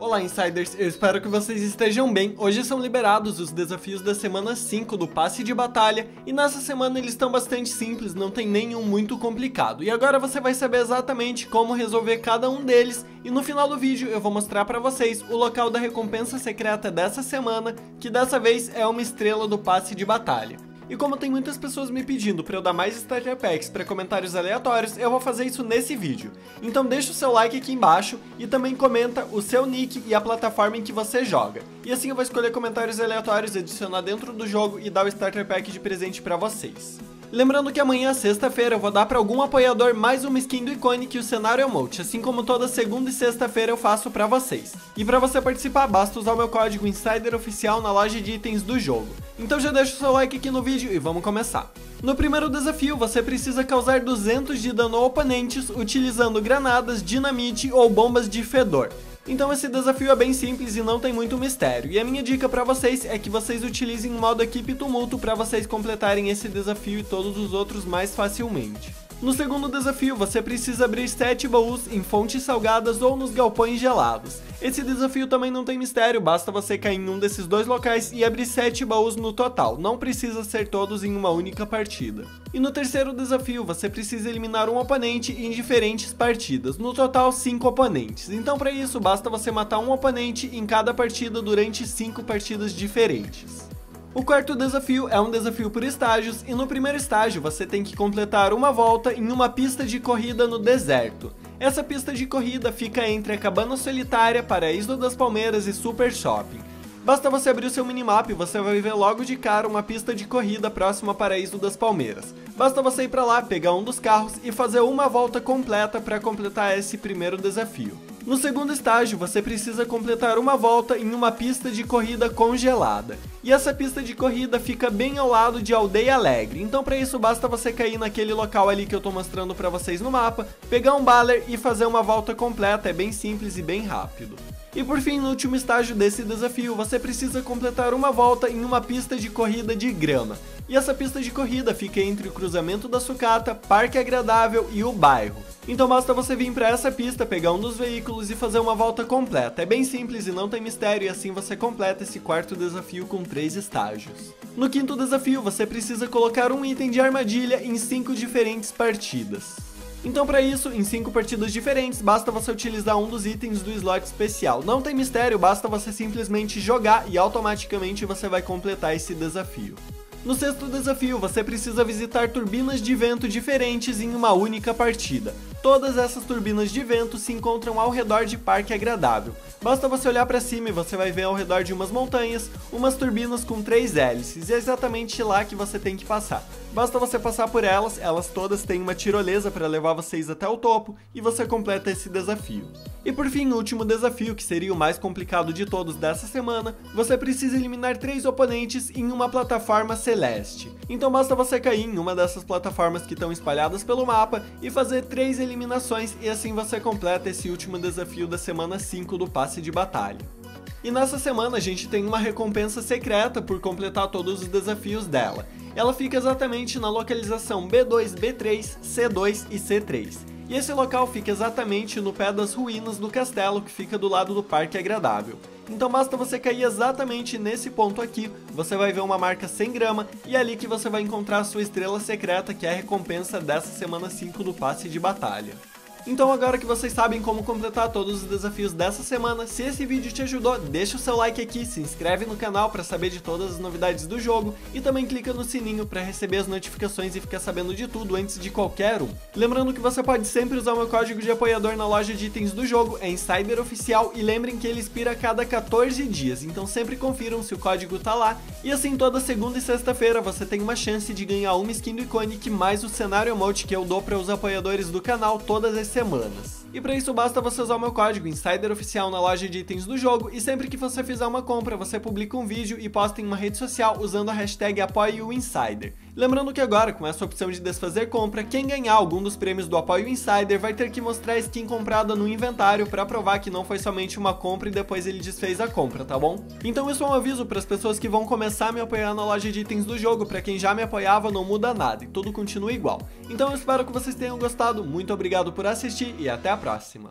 Olá, Insiders! Eu espero que vocês estejam bem. Hoje são liberados os desafios da semana 5 do Passe de Batalha, e nessa semana eles estão bastante simples, não tem nenhum muito complicado. E agora você vai saber exatamente como resolver cada um deles, e no final do vídeo eu vou mostrar pra vocês o local da recompensa secreta dessa semana, que dessa vez é uma estrela do Passe de Batalha. E como tem muitas pessoas me pedindo para eu dar mais starter packs para comentários aleatórios, eu vou fazer isso nesse vídeo. Então deixa o seu like aqui embaixo e também comenta o seu nick e a plataforma em que você joga. E assim eu vou escolher comentários aleatórios, adicionar dentro do jogo e dar o starter pack de presente para vocês. Lembrando que amanhã, sexta-feira, eu vou dar para algum apoiador mais uma skin do Iconic e o cenário emote, assim como toda segunda e sexta-feira eu faço para vocês. E para você participar, basta usar o meu código INSIDEROFICIAL na loja de itens do jogo. Então já deixa o seu like aqui no vídeo e vamos começar. No primeiro desafio, você precisa causar 200 de dano a oponentes utilizando granadas, dinamite ou bombas de fedor. Então esse desafio é bem simples e não tem muito mistério, e a minha dica pra vocês é que vocês utilizem o modo Equipe Tumulto pra vocês completarem esse desafio e todos os outros mais facilmente. No segundo desafio, você precisa abrir 7 baús em fontes salgadas ou nos galpões gelados. Esse desafio também não tem mistério, basta você cair em um desses dois locais e abrir 7 baús no total, não precisa ser todos em uma única partida. E no terceiro desafio, você precisa eliminar um oponente em diferentes partidas, no total 5 oponentes. Então para isso, basta você matar um oponente em cada partida durante 5 partidas diferentes. O quarto desafio é um desafio por estágios, e no primeiro estágio você tem que completar uma volta em uma pista de corrida no deserto. Essa pista de corrida fica entre a Cabana Solitária, Paraíso das Palmeiras e Super Shopping. Basta você abrir o seu minimap e você vai ver logo de cara uma pista de corrida próxima a Paraíso das Palmeiras. Basta você ir pra lá, pegar um dos carros e fazer uma volta completa para completar esse primeiro desafio. No segundo estágio, você precisa completar uma volta em uma pista de corrida congelada. E essa pista de corrida fica bem ao lado de Aldeia Alegre, então para isso basta você cair naquele local ali que eu tô mostrando para vocês no mapa, pegar um baler e fazer uma volta completa, é bem simples e bem rápido. E por fim, no último estágio desse desafio, você precisa completar uma volta em uma pista de corrida de grama. E essa pista de corrida fica entre o cruzamento da Sucata, Parque Agradável e o bairro. Então basta você vir para essa pista, pegar um dos veículos e fazer uma volta completa. É bem simples e não tem mistério, e assim você completa esse quarto desafio com 3 estágios. No quinto desafio, você precisa colocar um item de armadilha em 5 diferentes partidas. Então para isso, em 5 partidas diferentes, basta você utilizar um dos itens do slot especial. Não tem mistério, basta você simplesmente jogar e automaticamente você vai completar esse desafio. No sexto desafio, você precisa visitar turbinas de vento diferentes em uma única partida. Todas essas turbinas de vento se encontram ao redor de Parque Agradável. Basta você olhar para cima e você vai ver ao redor de umas montanhas, umas turbinas com 3 hélices, e é exatamente lá que você tem que passar. Basta você passar por elas, elas todas têm uma tirolesa para levar vocês até o topo, e você completa esse desafio. E por fim, o último desafio, que seria o mais complicado de todos dessa semana, você precisa eliminar 3 oponentes em uma plataforma celeste. Então basta você cair em uma dessas plataformas que estão espalhadas pelo mapa e fazer 3 eliminações, e assim você completa esse último desafio da semana 5 do Passe de Batalha. E nessa semana a gente tem uma recompensa secreta por completar todos os desafios dela. Ela fica exatamente na localização B2, B3, C2 e C3. E esse local fica exatamente no pé das ruínas do castelo, que fica do lado do Parque Agradável. Então basta você cair exatamente nesse ponto aqui, você vai ver uma marca sem grama, e é ali que você vai encontrar a sua estrela secreta, que é a recompensa dessa semana 5 do Passe de Batalha. Então agora que vocês sabem como completar todos os desafios dessa semana, se esse vídeo te ajudou, deixa o seu like aqui, se inscreve no canal para saber de todas as novidades do jogo e também clica no sininho para receber as notificações e ficar sabendo de tudo antes de qualquer um. Lembrando que você pode sempre usar o meu código de apoiador na loja de itens do jogo, é INSIDEROFICIAL, e lembrem que ele expira a cada 14 dias, então sempre confiram se o código tá lá, e assim toda segunda e sexta-feira você tem uma chance de ganhar uma skin do Iconic mais o cenário emote que eu dou para os apoiadores do canal todas as semanas. E para isso basta você usar o meu código INSIDEROFICIAL na loja de itens do jogo, e sempre que você fizer uma compra você publica um vídeo e posta em uma rede social usando a hashtag ApoieOInsider. Lembrando que agora, com essa opção de desfazer compra, quem ganhar algum dos prêmios do Apoio Insider vai ter que mostrar a skin comprada no inventário para provar que não foi somente uma compra e depois ele desfez a compra, tá bom? Então isso é um aviso para as pessoas que vão começar a me apoiar na loja de itens do jogo, para quem já me apoiava não muda nada e tudo continua igual. Então eu espero que vocês tenham gostado, muito obrigado por assistir e até a próxima!